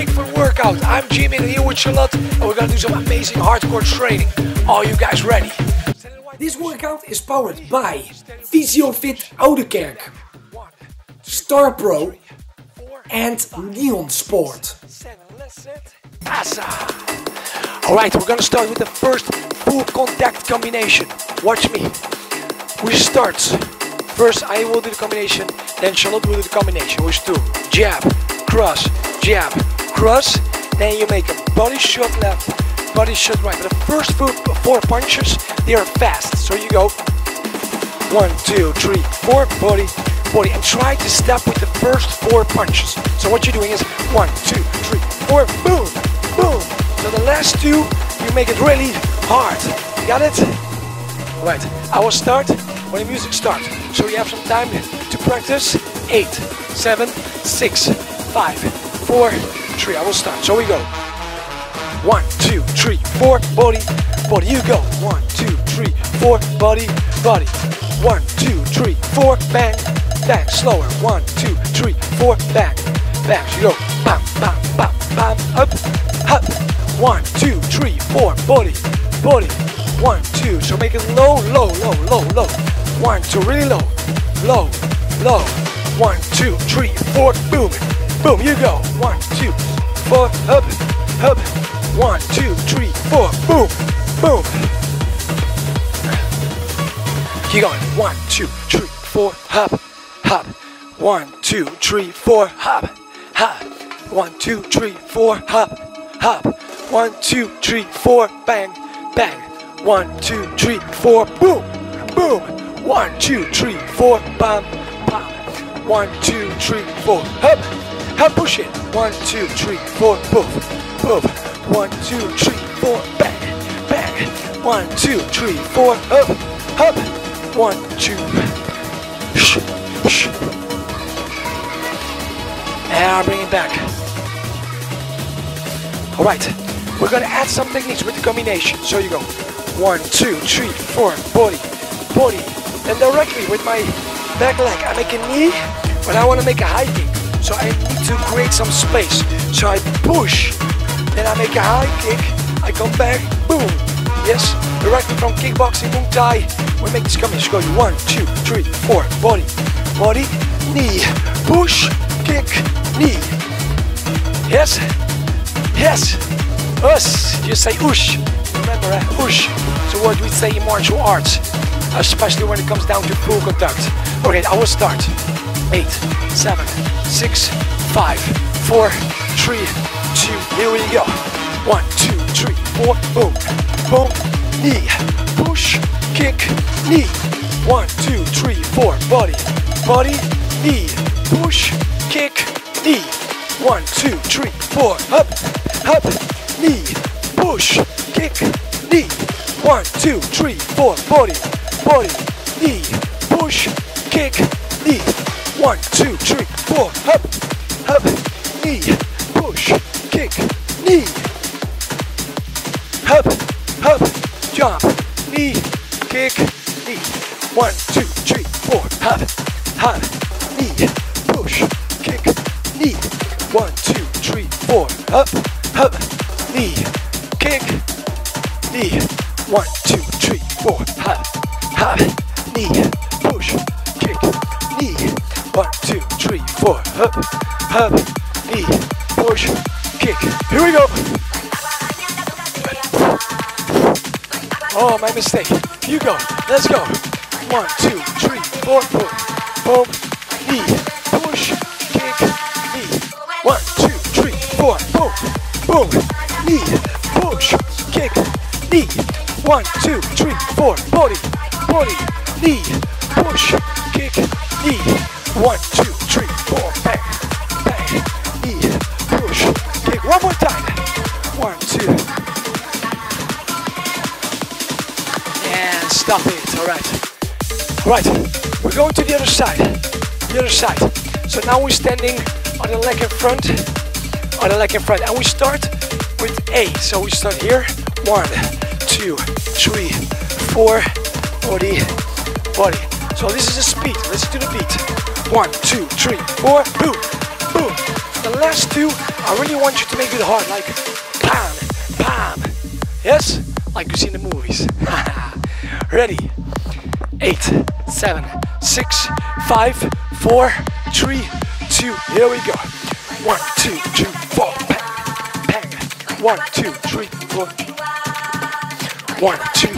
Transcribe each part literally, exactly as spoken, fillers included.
Kickflip workout. I'm Jimmy and here with Charlotte, and we're gonna do some amazing hardcore training. Are you guys ready? This workout is powered by Fysiofit Ouderkerk, StarPro, and Nihon Sport. Awesome. Alright, we're gonna start with the first full contact combination. Watch me. We start. First, I will do the combination, then Charlotte will do the combination, which two. Jab, cross, jab, cross. Then you make a body shot left, body shot right. But the first four, four punches, they are fast. So you go one, two, three, four, body, body. And try to step with the first four punches. So what you're doing is one, two, three, four, boom, boom. So the last two, you make it really hard. Got it? All right, I will start when the music starts. So you have some time to practice. Eight, seven, six, five, four, three. I will start. So we go. One, two, three, four, body, body. You go. One, two, three, four, body, body. One, two, three, four, bang, bang. Slower. One, two, three, four, bang, bang. So you go. Bam, bam, bam, bam. Up, up. One, two, three, four, body, body. One, two. So make it low, low, low, low, low. One, two, really low, low, low. One, two, three, four, boom, boom. You go. One, two, four, up, up. One, two, three, four, boom, boom. Keep going. One, two, three, four, hop, hop. One, two, three, four, hop, hop. One, two, three, four, hop, hop. One, two, three, four, bang, bang. One, two, three, four, boom, boom. One, two, three, four, bam, bam. One, two, three, four, up, up, push it. One, two, three, four, poof, poof. One, two, three, four, back, back. One, two, three, four, up, up. One, two, shh, shh. And I'll bring it back. All right, we're gonna add some techniques with the combination. So you go, one, two, three, four, body, body. And directly with my back leg, I make a knee, but I want to make a high kick. So I need to create some space. So I push, then I make a high kick, I come back, boom. Yes, directly from kickboxing, Muay Thai, we make this combination. Go one, two, three, four, body, body, knee, push, kick, knee. Yes, yes, us. You say oosh, remember eh? Oosh. So what we say in martial arts, especially when it comes down to full contact. Okay, I will start. Eight, seven, six, five, four, three, two. Here we go. One, two, three, four. Boom, boom. Knee, push, kick, knee. One, two, three, four. Body, body, knee, push, kick, knee. One, two, three, four. Up, up. Knee, push, kick, knee. One, two, three, four. Body, body, knee, push, kick, knee. One, two, three, four, up, up, knee, push, kick, knee, up, up, jump, knee, kick, knee. One, two, three, four, up, up, knee, push, kick, knee. One, two, three, four, up, up, knee, kick, knee. One, two, three, four, up, up, knee, push, kick, knee. One, two, three, four, up, up, knee, push, kick. Here we go. Oh, my mistake. You go. Let's go. One, two, three, four, boom, boom, knee, push, kick, knee. One, two, three, four, boom, boom, knee, push, kick, knee. One, two, three, four, body, body, knee, push, kick, knee. One, two, three, four, bang, bang, knee, push, kick. One more time. One, two. And stop it. All right. All right. We're going to the other side. The other side. So now we're standing on the leg in front. On the leg in front. And we start with A. So we start here. One, two, three, four, body, body. So this is the speed. Listen to the beat. One, two, three, four, boom, boom. The last two, I really want you to make it hard, like bam, bam. Yes? Like you see in the movies. Ready? Eight, seven, six, five, four, three, two. Here we go. One, two, three, four. Bang, bang. One, two, three, four. One, two.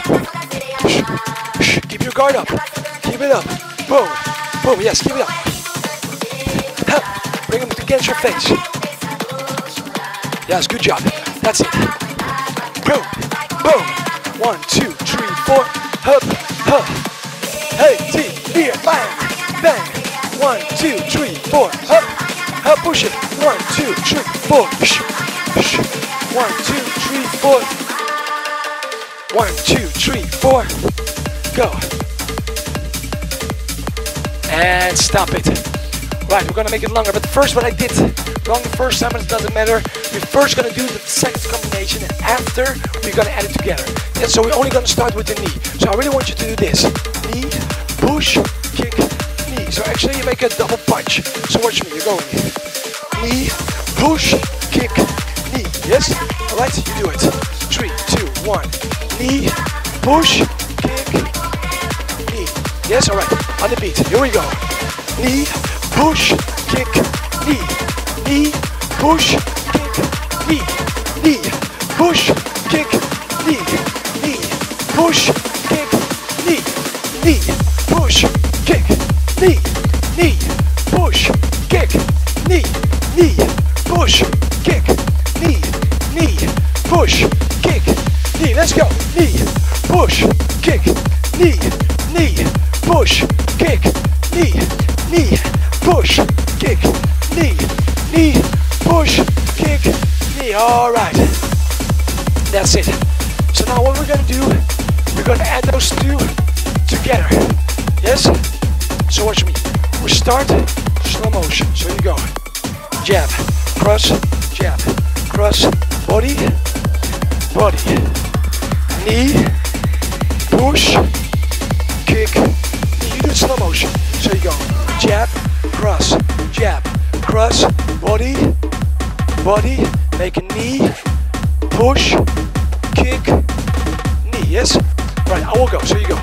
Shh, shh. Keep your guard up. Keep it up. Boom, boom. Yes, keep it up. Bring them against your face. Yes, good job. That's it. Boom, boom. One, two, three, four. Hup, hup. Hey, T, here, bang, bang. One, two, three, four. Hup, hup, push it. One, two, three, four. Push, push. One, two, three, four. One, two, three, four. Go. And stop it. Right, we're gonna make it longer, but first what I did wrong the first time, it doesn't matter. We're first gonna do the second combination, and after we're gonna add it together. And so we're only gonna start with the knee. So I really want you to do this: knee, push, kick, knee. So actually you make a double punch. So watch me, you're going knee, push, kick, knee. Yes? Alright, you do it. Three, two, one. Knee, push, kick, knee. Yes, alright. On the beat. Here we go. Knee, push, kick, knee, knee, push, kick, knee, knee, push, kick, knee, knee, push, kick, knee, knee, push, kick, knee, knee, push, kick, knee, knee, push, kick, knee, knee, push, kick, knee. Let's go. Knee, push, kick, knee, knee, push, kick, knee, knee. Push, kick, knee, knee, push, kick, knee. All right, that's it. So now what we're gonna do, we're gonna add those two together. Yes? So watch me. We start slow motion. So you go jab, cross, jab, cross, body, body, knee, push, kick. You do it slow motion. So you go jab, cross, jab, cross, body, body, make a knee, push, kick, knee, yes? Right, I will go, so you go.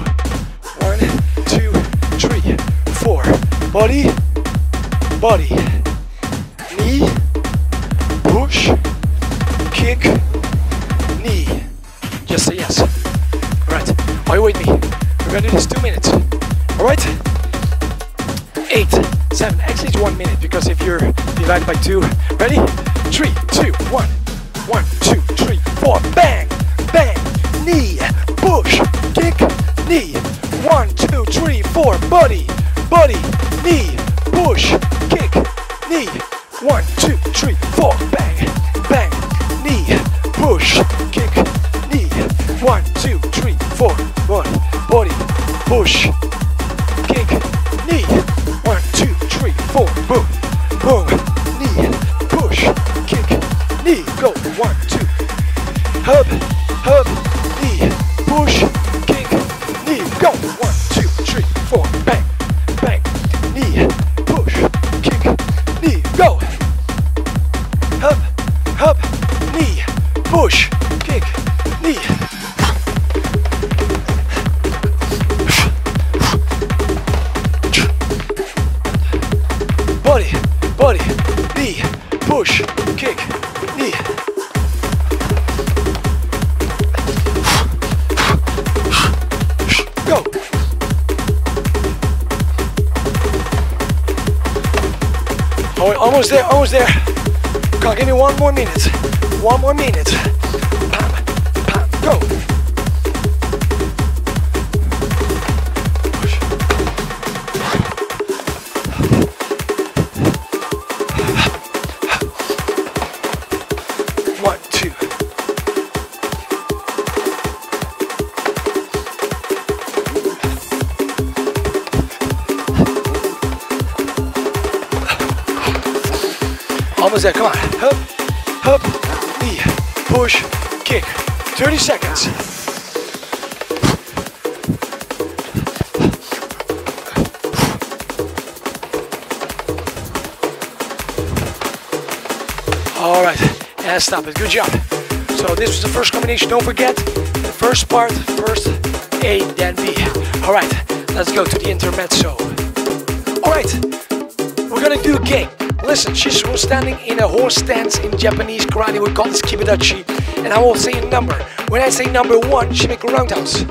One, two, three, four, body, body, knee, push, kick, knee. Just say yes. Right, are you with me? We're gonna do this two minutes, all right? Eight, seven, actually it's one minute because if you're divided by two, ready? Three, two, one, one, two, three, four, bang, bang, knee, push, kick, knee, one, two, three, four, body, body, knee, push, kick, knee, one, two, three, four, bang, bang, knee, push, kick, knee, one, two, three, four, one, body, push, kick, knee. One, two, three, four, boom, boom, knee, push, kick, knee, go, one, two, hub, hub, knee, push, kick, knee, go, one, two, three, four, bang, bang, knee, push, kick, knee, go, hub, hub, knee, push, kick, knee. Body, body, knee, push, kick, knee. Go. Oh, almost there, almost there. Come on, give me one more minute. One more minute. Bam, bam, go. Almost there, come on. Hup, hup, knee, push, kick. thirty seconds. All right, and stop it. Good job. So this was the first combination. Don't forget the first part, first A, then B. All right, let's go to the intermezzo. All right, we're gonna do a game. Listen, she's standing in a horse stance in Japanese karate. We call this kibidachi. And I will say a number. When I say number one, she make a roundhouse.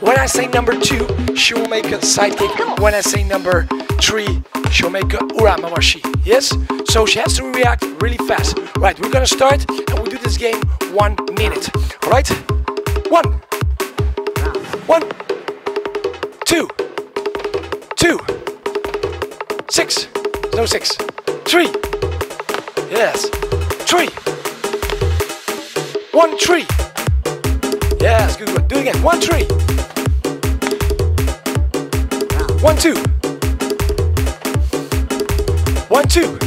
When I say number two, she will make a side kick. When I say number three, she'll make a uramamashi. Yes? So she has to react really fast. Right, we're gonna start and we'll do this game one minute. All right? One. One. Two. Two. Six. No six. Three. Yes. Three. One, three. Yes, good one. Do it again. One, three. One, two. One, two.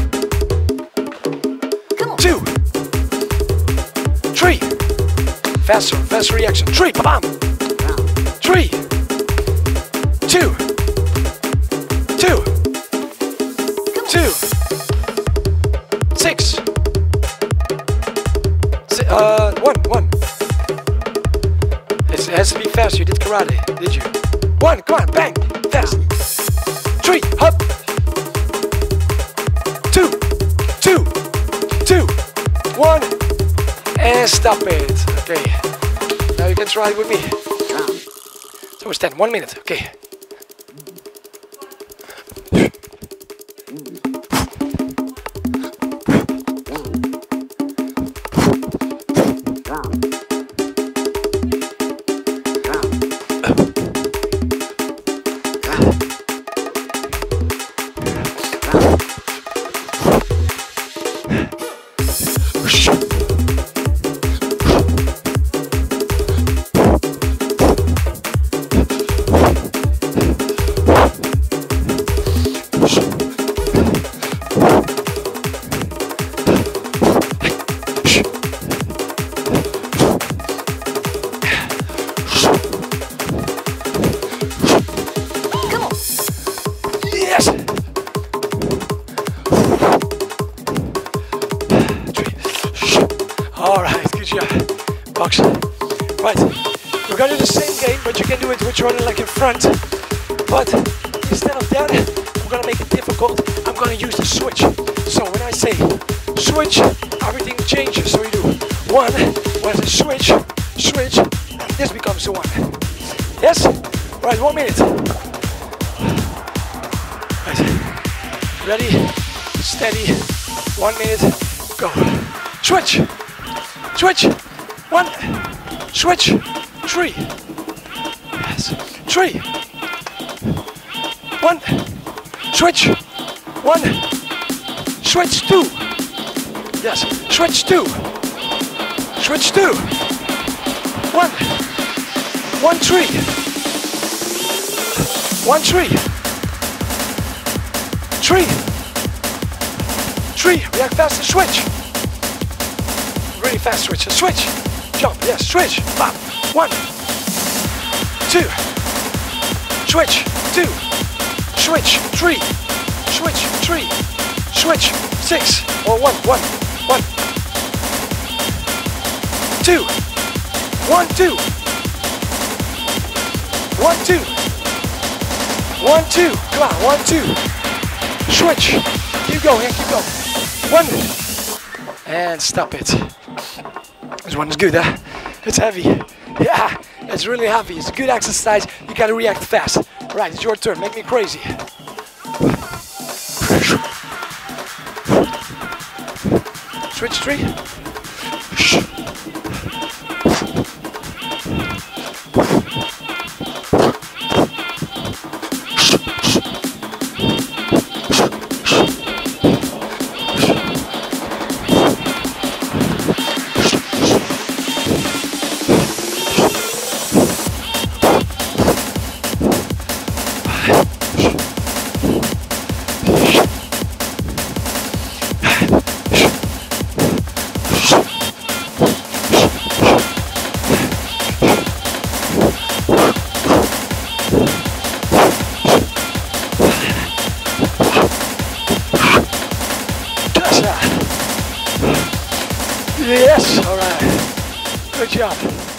Two. Three. Faster, faster reaction. Three. Bam. Three. Two. Two. Two. Six. Si uh, one, one. It has to be fast. You did karate, did you? One, come on, bang, fast. Three, hop. Two, two, two, one, and stop it. Okay, now you can try it with me. So it's ten, one minute, okay. Front, but instead of that, I'm gonna make it difficult. I'm gonna use the switch. So when I say switch, everything changes. So you do one, when I say switch, switch, and this becomes the one. Yes? Right, one minute. Right. Ready, steady, one minute, go. Switch, switch, one, switch, three. Yes. Three. One. Switch. One. Switch two. Yes. Switch two. Switch two. One. One three. One three. Three. Three. React faster. Switch. Really fast switch. Switch. Jump. Yes. Switch. Bam. One. Two. Switch, two, switch, three, switch, three, switch, six, or one, one, one, two, one, two, one, two, one, two, come on, one, two, switch, keep going, keep going, one, and stop it. This one is good, huh? It's heavy, yeah. It's really heavy. It's a good exercise. You gotta react fast. Right, it's your turn. Make me crazy. Switch three. Yes. All right. Good job.